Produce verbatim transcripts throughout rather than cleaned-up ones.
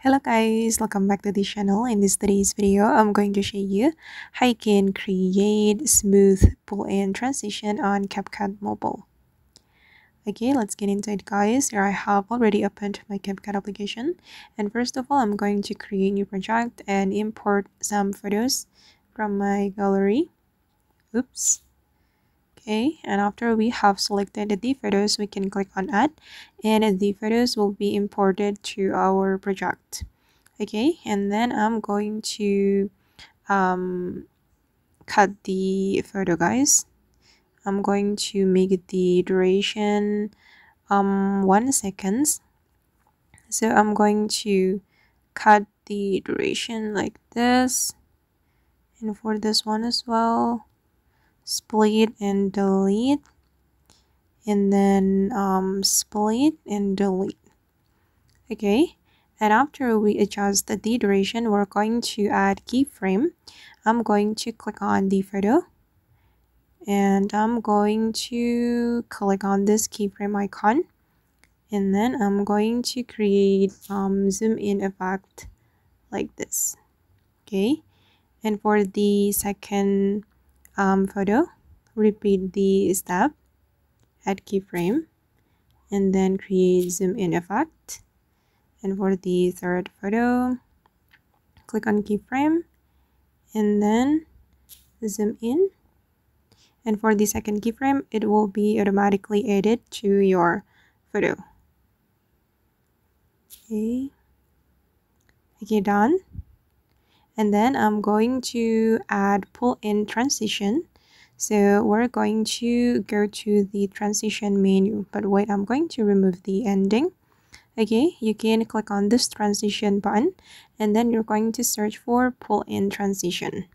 Hello guys, welcome back to the channel. In this today's video, I'm going to show you how you can create smooth pull-in transition on CapCut mobile. Okay, let's get into it guys. Here I have already opened my CapCut application, and first of all I'm going to create new project and import some photos from my gallery. Oops. Okay, and after we have selected the photos, we can click on add and the photos will be imported to our project. Okay, and then I'm going to um, cut the photo guys. I'm going to make the duration um, one second. So I'm going to cut the duration like this, and for this one as well, split and delete, and then um, split and delete. Okay, and after we adjust the duration, we're going to add keyframe. I'm going to click on the photo and I'm going to click on this keyframe icon, and then I'm going to create um, zoom in effect like this. Okay, and for the second Um, photo, repeat the step, add keyframe, and then create zoom in effect. And for the third photo, click on keyframe and then zoom in. And for the second keyframe, it will be automatically added to your photo. Okay, okay, done. And then I'm going to add pull-in transition. So we're going to go to the transition menu. But wait, I'm going to remove the ending. Okay, you can click on this transition button. And then you're going to search for pull-in transition.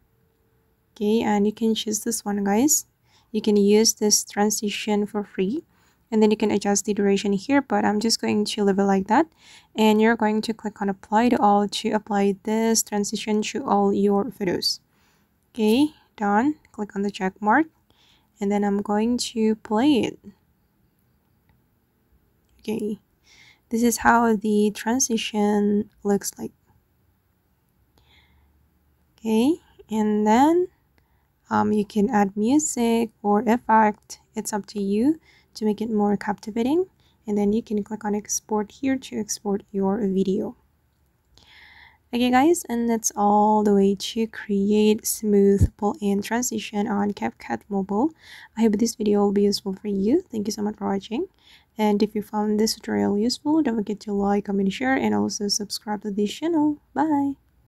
Okay, and you can choose this one, guys. You can use this transition for free. And then you can adjust the duration here, but I'm just going to leave it like that. And you're going to click on apply to all to apply this transition to all your photos. Okay, done. Click on the check mark. And then I'm going to play it. Okay, this is how the transition looks like. Okay, and then um, you can add music or effect. It's up to you to make it more captivating, and then you can click on export here to export your video. Okay guys, and that's all the way to create smooth pull-in transition on CapCut mobile. I hope this video will be useful for you. Thank you so much for watching, and if you found this tutorial useful, don't forget to like, comment, share, and also subscribe to this channel. Bye.